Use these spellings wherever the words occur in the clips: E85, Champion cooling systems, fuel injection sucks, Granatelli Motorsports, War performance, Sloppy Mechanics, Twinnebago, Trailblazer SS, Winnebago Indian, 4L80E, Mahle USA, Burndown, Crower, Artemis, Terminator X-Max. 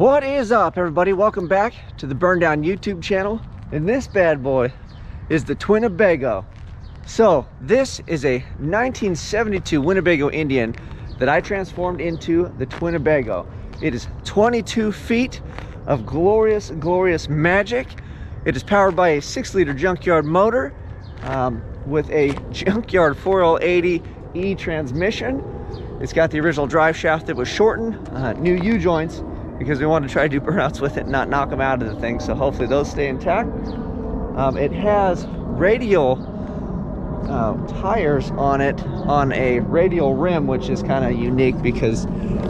What is up, everybody? Welcome back to the Burndown YouTube channel, and this bad boy is the Twinnebago. So this is a 1972 Winnebago Indian that I transformed into the Twinnebago. It is 22 feet of glorious, glorious magic. It is powered by a 6-liter junkyard motor with a junkyard 4L80E transmission. It's got the original drive shaft that was shortened, new U-joints, because we want to try to do burnouts with it and not knock them out of the thing, so hopefully those stay intact. It has radial tires on it on a radial rim, which is kind of unique because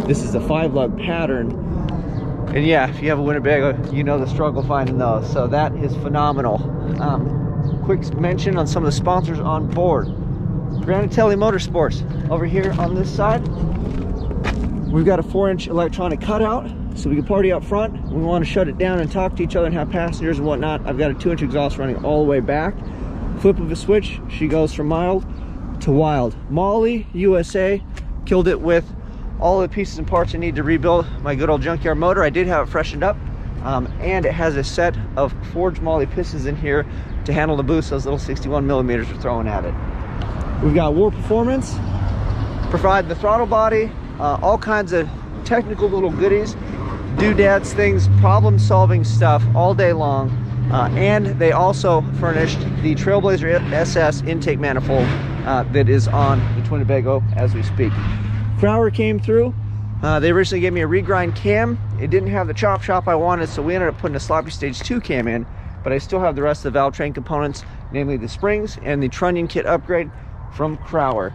this is a 5-lug pattern. And yeah, if you have a Winnebago, you know the struggle finding those, so that is phenomenal. Quick mention on some of the sponsors on board. Granatelli Motorsports over here on this side. We've got a 4-inch electronic cutout, so we can party up front. We want to shut it down and talk to each other and have passengers and whatnot. I've got a 2-inch exhaust running all the way back. Flip of a switch, she goes from mild to wild. Mahle USA killed it with all the pieces and parts I need to rebuild my good old junkyard motor. I did have it freshened up, and it has a set of forged Mahle pistons in here to handle the boost those little 61 millimeters are throwing at it. We've got War Performance, provide the throttle body, all kinds of technical little goodies, doodads, things, problem solving stuff all day long. And they also furnished the Trailblazer SS intake manifold that is on the Twinnebago as we speak. Crower came through. They originally gave me a regrind cam. It didn't have the chop shop I wanted, so we ended up putting a sloppy stage 2 cam in, but I still have the rest of the valve train components, namely the springs and the trunnion kit upgrade from Crower.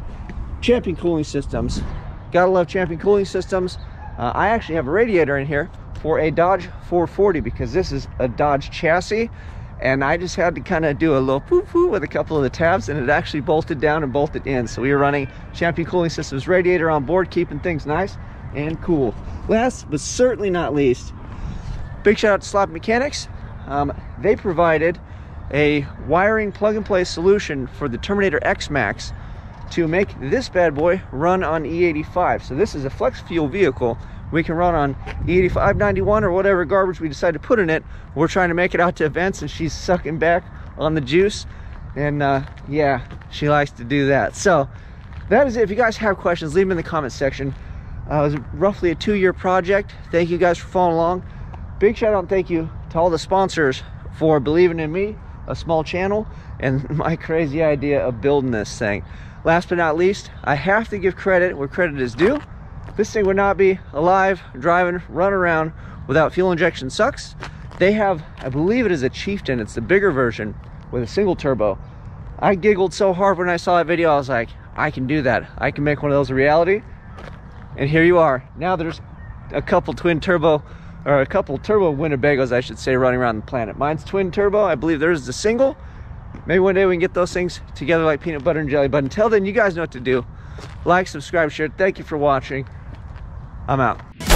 Champion Cooling Systems. Gotta love Champion Cooling Systems. I actually have a radiator in here for a Dodge 440 because this is a Dodge chassis, and I just had to kind of do a little poo-poo with a couple of the tabs, and it actually bolted down and bolted in. So we were running Champion Cooling Systems radiator on board, keeping things nice and cool. Last but certainly not least, big shout out to Sloppy Mechanics. They provided a wiring plug-and-play solution for the Terminator X-Max to make this bad boy run on E85. So this is a flex fuel vehicle. We can run on E85, 91, or whatever garbage we decide to put in it. We're trying to make it out to events, and she's sucking back on the juice, and yeah, she likes to do that. So that is it. If you guys have questions, leave them in the comment section. It was roughly a 2-year project. Thank you guys for following along. Big shout out and thank you to all the sponsors for believing in me, a small channel, and my crazy idea of building this thing. Last but not least, I have to give credit where credit is due. This thing would not be alive, driving, run around without Fuel Injection Sucks. They have, I believe it is a Chieftain, it's the bigger version with a single turbo. I giggled so hard when I saw that video, I was like, I can do that. I can make one of those a reality. And here you are. Now there's a couple twin turbo, or a couple turbo Winnebagos, I should say, running around the planet. Mine's twin turbo, I believe there's the single. Maybe one day we can get those things together like peanut butter and jelly. But until then, you guys know what to do. Like, subscribe, share. Thank you for watching. I'm out.